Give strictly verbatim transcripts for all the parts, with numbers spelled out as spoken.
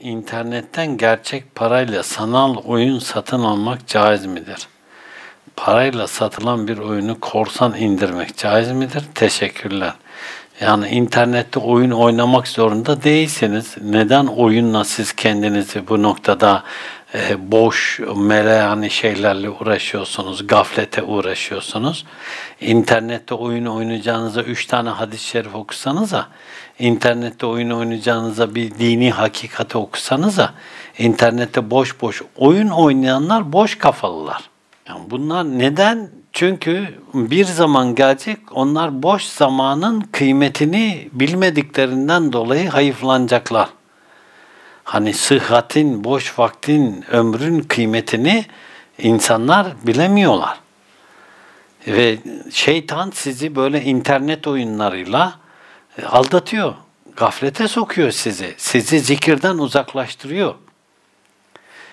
İnternetten gerçek parayla sanal oyun satın almak caiz midir? Parayla satılan bir oyunu korsan indirmek caiz midir? Teşekkürler. Yani internette oyun oynamak zorunda değilsiniz. Neden oyunla siz kendinizi bu noktada e, boş, meleani şeylerle uğraşıyorsunuz, gaflete uğraşıyorsunuz? İnternette oyun oynayacağınıza üç tane hadis-i şerif okusanıza, internette oyun oynayacağınıza bir dini hakikati okusanıza, internette boş boş oyun oynayanlar boş kafalılar. Yani bunlar neden? Çünkü bir zaman gelecek, onlar boş zamanın kıymetini bilmediklerinden dolayı hayıflanacaklar. Hani sıhhatin, boş vaktin, ömrün kıymetini insanlar bilemiyorlar. Ve şeytan sizi böyle internet oyunlarıyla aldatıyor, gaflete sokuyor sizi, sizi zikirden uzaklaştırıyor.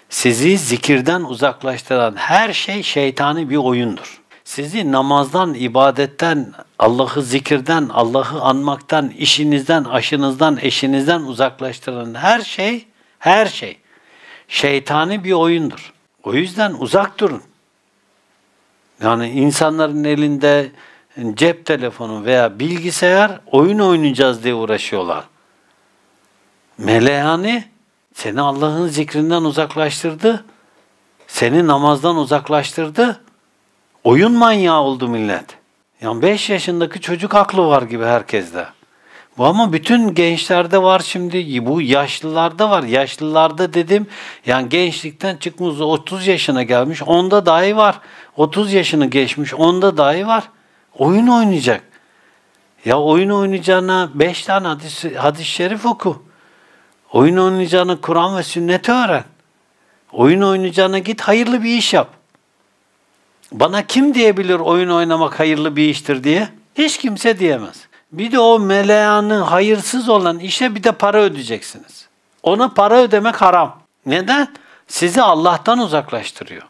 Sizi zikirden uzaklaştıran her şey şeytani bir oyundur. Sizi namazdan, ibadetten, Allah'ı zikirden, Allah'ı anmaktan, işinizden, aşınızdan, eşinizden uzaklaştıran her şey, her şey şeytani bir oyundur. O yüzden uzak durun. Yani insanların elinde cep telefonu veya bilgisayar, oyun oynayacağız diye uğraşıyorlar. Meleğani seni Allah'ın zikrinden uzaklaştırdı, seni namazdan uzaklaştırdı. Oyun manyağı oldu millet. Yani beş yaşındaki çocuk aklı var gibi herkeste. Bu ama bütün gençlerde var şimdi, bu yaşlılarda var. Yaşlılarda dedim, yani gençlikten çıkmış otuz yaşına gelmiş, onda dahi var. otuz yaşını geçmiş, onda dahi var. Oyun oynayacak. Ya oyun oynayacağına beş tane hadis-i hadis şerif oku. Oyun oynayacağına Kur'an ve sünneti öğren. Oyun oynayacağına git hayırlı bir iş yap. Bana kim diyebilir oyun oynamak hayırlı bir iştir diye? Hiç kimse diyemez. Bir de o meleğanın hayırsız olan işe bir de para ödeyeceksiniz. Ona para ödemek haram. Neden? Sizi Allah'tan uzaklaştırıyor.